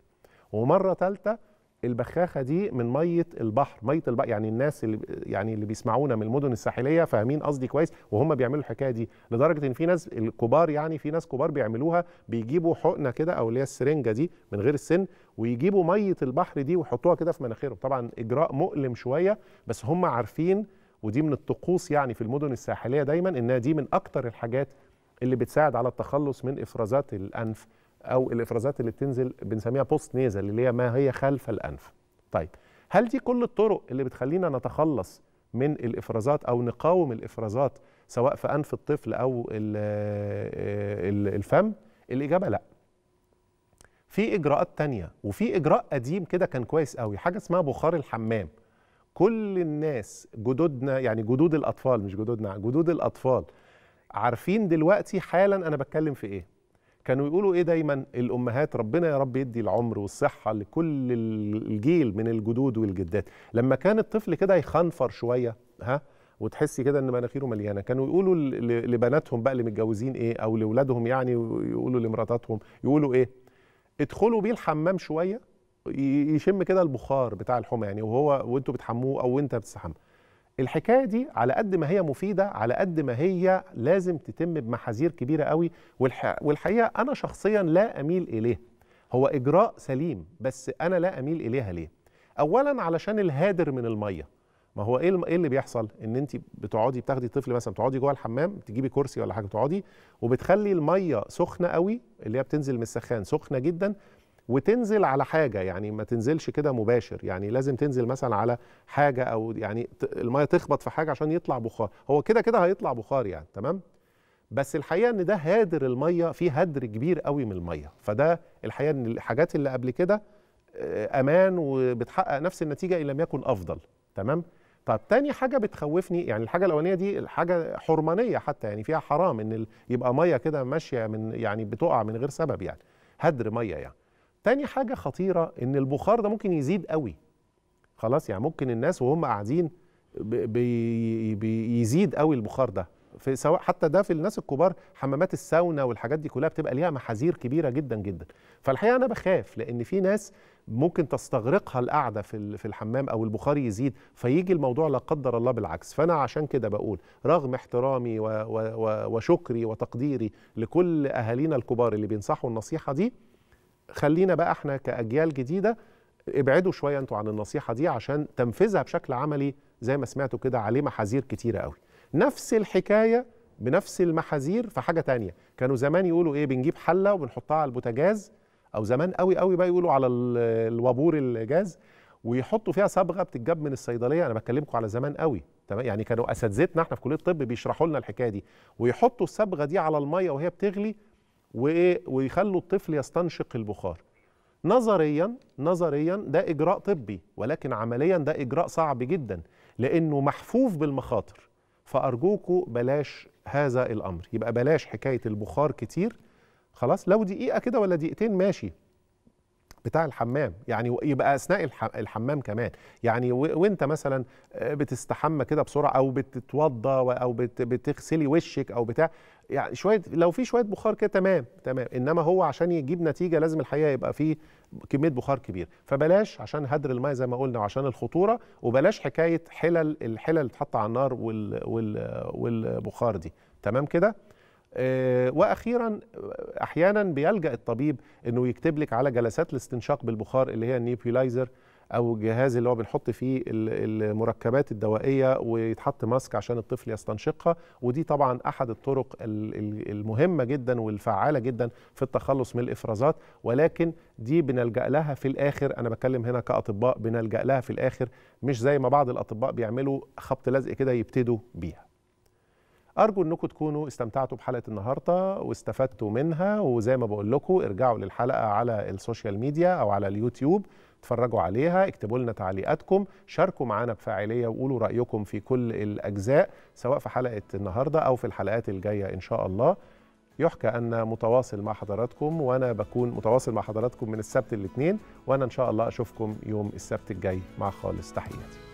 ومرة تالتة البخاخة دي من مية البحر. مية البحر يعني الناس اللي بيسمعونا من المدن الساحلية فاهمين قصدي كويس، وهم بيعملوا الحكاية دي لدرجة إن في ناس الكبار، يعني في ناس كبار بيعملوها، بيجيبوا حقنة كده أو اللي هي السرنجة دي من غير السن، ويجيبوا مية البحر دي ويحطوها كده في مناخيرهم. طبعا إجراء مؤلم شوية بس هم عارفين، ودي من الطقوس يعني في المدن الساحلية دايما، إنها دي من أكتر الحاجات اللي بتساعد على التخلص من إفرازات الأنف او الافرازات اللي بتنزل بنسميها بوست نيزل، اللي هي ما هي خلف الانف. طيب هل دي كل الطرق اللي بتخلينا نتخلص من الافرازات او نقاوم الافرازات سواء في انف الطفل او الفم؟ الاجابه لا، في اجراءات تانية. وفي اجراء قديم كده كان كويس قوي، حاجه اسمها بخار الحمام. كل الناس جدودنا، يعني جدود الاطفال، مش جدودنا، جدود الاطفال، عارفين دلوقتي حالا انا بتكلم في ايه. كانوا يقولوا ايه دايما الامهات، ربنا يا رب يدي العمر والصحه لكل الجيل من الجدود والجدات، لما كان الطفل كده يخنفر شويه وتحسي كده ان مناخيره مليانه، كانوا يقولوا لبناتهم بقى اللي متجوزين ايه او لاولادهم، يعني يقولوا لمراتاتهم، يقولوا ايه؟ ادخلوا بيه الحمام شويه يشم كده البخار بتاع الحمى يعني، وانتوا بتحموه او انت بتستحمى. الحكايه دي على قد ما هي مفيده على قد ما هي لازم تتم بمحاذير كبيره قوي، والحقيقه انا شخصيا لا اميل اليها. هو اجراء سليم بس انا لا اميل اليها. ليه؟ اولا علشان الهادر من الميه. ما هو ايه اللي بيحصل؟ ان انت بتقعدي بتاخدي الطفل مثلا بتقعدي جوه الحمام، تجيبي كرسي ولا حاجه بتقعدي وبتخلي الميه سخنه قوي اللي هي بتنزل من السخان سخنه جدا، وتنزل على حاجه، يعني ما تنزلش كده مباشر، يعني لازم تنزل مثلا على حاجه او يعني الميه تخبط في حاجه عشان يطلع بخار. هو كده كده هيطلع بخار يعني، تمام؟ بس الحقيقه ان ده هادر الميه، فيه هدر كبير قوي من الميه، فده الحقيقه ان الحاجات اللي قبل كده امان وبتحقق نفس النتيجه ان لم يكن افضل، تمام؟ طب تاني حاجه بتخوفني، يعني الحاجه الاولانيه دي الحاجه حرمانيه حتى، يعني فيها حرام ان يبقى ميه كده ماشيه من يعني بتقع من غير سبب، يعني هدر ميه يعني. تاني حاجه خطيره ان البخار ده ممكن يزيد قوي. خلاص يعني ممكن الناس وهم قاعدين بيزيد قوي البخار ده، في سواء حتى ده في الناس الكبار، حمامات الساونا والحاجات دي كلها بتبقى ليها محاذير كبيره جدا جدا. فالحقيقه انا بخاف لان في ناس ممكن تستغرقها القعده في الحمام او البخار يزيد، فيجي الموضوع لا قدر الله بالعكس. فانا عشان كده بقول رغم احترامي وشكري وتقديري لكل اهالينا الكبار اللي بينصحوا النصيحه دي، خلينا بقى احنا كاجيال جديده ابعدوا شويه انتوا عن النصيحه دي عشان تنفذها بشكل عملي زي ما سمعتوا كده عليه محاذير كتيره قوي. نفس الحكايه بنفس المحاذير في حاجه تانية. كانوا زمان يقولوا ايه؟ بنجيب حله وبنحطها على البوتاجاز، او زمان قوي قوي بقى يقولوا على الوابور الجاز، ويحطوا فيها صبغه بتتجاب من الصيدليه. انا بكلمكم على زمان قوي، تمام؟ يعني كانوا اساتذتنا احنا في كليه الطب بيشرحوا لنا الحكايه دي، ويحطوا الصبغه دي على الميه وهي بتغلي وايه، ويخلوا الطفل يستنشق البخار. نظريا ده اجراء طبي، ولكن عمليا ده اجراء صعب جدا لانه محفوف بالمخاطر. فارجوكوا بلاش هذا الامر، يبقى بلاش حكايه البخار كتير. خلاص لو دقيقه كده ولا دقيقتين ماشي بتاع الحمام، يعني يبقى اثناء الحمام كمان، يعني وانت مثلا بتستحمى كده بسرعه او بتتوضى او بتغسلي وشك او بتاع، يعني شويه لو في شويه بخار كده تمام. انما هو عشان يجيب نتيجه لازم الحقيقه يبقى فيه كميه بخار كبير، فبلاش عشان هدر الميه زي ما قلنا وعشان الخطوره، وبلاش حكايه الحلل اللي اتحط على النار والبخار دي، تمام كده؟ واخيرا احيانا بيلجأ الطبيب انه يكتب لك على جلسات الاستنشاق بالبخار اللي هي النيبيولايزر، او الجهاز اللي هو بنحط فيه المركبات الدوائيه ويتحط ماسك عشان الطفل يستنشقها، ودي طبعا احد الطرق المهمه جدا والفعاله جدا في التخلص من الافرازات، ولكن دي بنلجأ لها في الاخر. انا بتكلم هنا كاطباء بنلجأ لها في الاخر، مش زي ما بعض الاطباء بيعملوا خبط لزق كده يبتدوا بيها. أرجو أنكم تكونوا استمتعتوا بحلقة النهاردة واستفدتوا منها، وزي ما بقول لكم ارجعوا للحلقة على السوشيال ميديا أو على اليوتيوب، اتفرجوا عليها، اكتبوا لنا تعليقاتكم، شاركوا معنا بفاعلية وقولوا رأيكم في كل الأجزاء سواء في حلقة النهاردة أو في الحلقات الجاية إن شاء الله. يحكى أن متواصل مع حضراتكم، وأنا بكون متواصل مع حضراتكم من السبت الاثنين، وأنا إن شاء الله أشوفكم يوم السبت الجاي مع خالص. تحياتي.